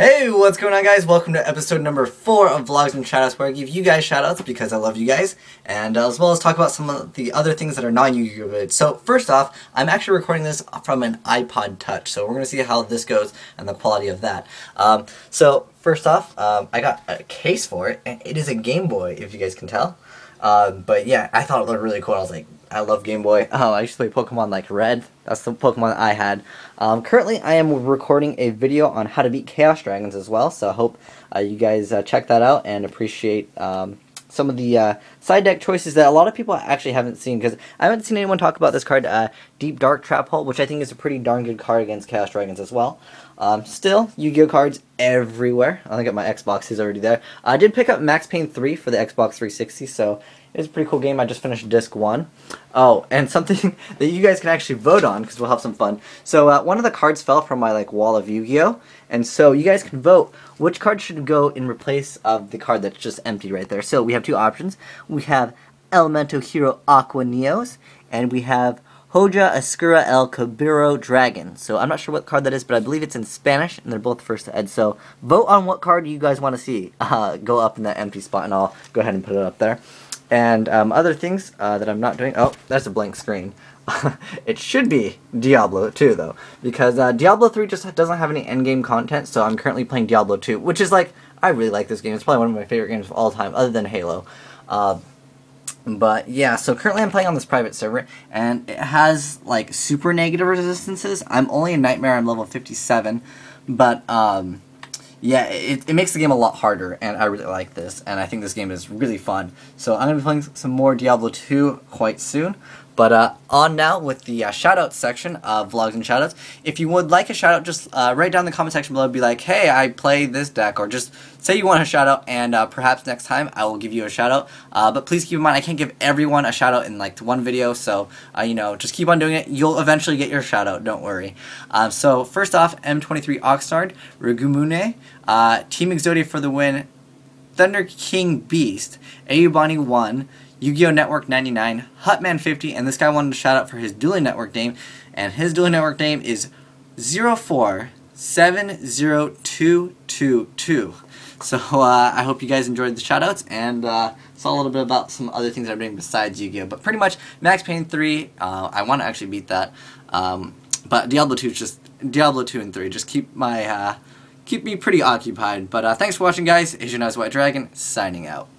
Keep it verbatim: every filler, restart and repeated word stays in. Hey, what's going on, guys? Welcome to episode number four of Vlogs and Shoutouts, where I give you guys shoutouts because I love you guys, and uh, as well as talk about some of the other things that are non-Yu-Gi-Oh related. So first off, I'm actually recording this from an iPod Touch, so we're going to see how this goes and the quality of that. Um, so first off, um, I got a case for it, and it is a Game Boy, if you guys can tell. Uh, but yeah, I thought it looked really cool. I was like, I love Game Boy. Oh, I used to play Pokemon like Red. That's the Pokemon I had. Um, currently, I am recording a video on how to beat Chaos Dragons as well, so I hope uh, you guys uh, check that out and appreciate um, some of the uh, side deck choices that a lot of people actually haven't seen, because I haven't seen anyone talk about this card, uh, Deep Dark Trap Hole, which I think is a pretty darn good card against Chaos Dragons as well. Um, still, Yu-Gi-Oh cards everywhere. I think at my Xbox is already there. I did pick up Max Payne three for the Xbox three sixty, so it's a pretty cool game. I just finished Disc one. Oh, and something that you guys can actually vote on, because we'll have some fun. So, uh, one of the cards fell from my, like, wall of Yu-Gi-Oh! And so, you guys can vote which card should go in replace of the card that's just empty right there. So, we have two options. We have Elemental Hero Aqua Neos, and we have Hoja Oscura El Cabiro Dragon. So, I'm not sure what card that is, but I believe it's in Spanish, and they're both first ed. So, vote on what card you guys want to see uh, go up in that empty spot, and I'll go ahead and put it up there. And um, other things uh, that I'm not doing. Oh, that's a blank screen. It should be Diablo two, though, because uh, Diablo three just doesn't have any endgame content, so I'm currently playing Diablo two, which is like, I really like this game. It's probably one of my favorite games of all time, other than Halo. Uh, but yeah, so currently I'm playing on this private server, and it has like super negative resistances. I'm only a nightmare, I'm level fifty-seven, but um... yeah, it, it makes the game a lot harder, and I really like this, and I think this game is really fun. So I'm going to be playing some more Diablo two quite soon. But uh, on now with the uh, shoutouts section of Vlogs and Shoutouts. If you would like a shoutout, just uh, write down in the comment section below and be like, hey, I play this deck, or just say you want a shoutout, and uh, perhaps next time I will give you a shoutout. Uh, but please keep in mind, I can't give everyone a shoutout in like one video, so uh, you know, just keep on doing it. You'll eventually get your shoutout, don't worry. Um, so first off, M twenty-three Oxnard, Rugumune, uh, Team Exodia for the win, Thunder King Beast, Ayubani one, Yu-Gi-Oh Network ninety-nine, Hutman fifty, and this guy wanted to shout out for his Dueling Network name, and his Dueling Network name is zero four seven zero two two two. So uh, I hope you guys enjoyed the shoutouts, and uh, saw a little bit about some other things that I'm doing besides Yu-Gi-Oh, but pretty much Max Payne three, uh, I want to actually beat that, um, but Diablo two is just, Diablo two and three, just keep my, uh, keep me pretty occupied, but uh, thanks for watching, guys. Asian Eyes White Dragon, signing out.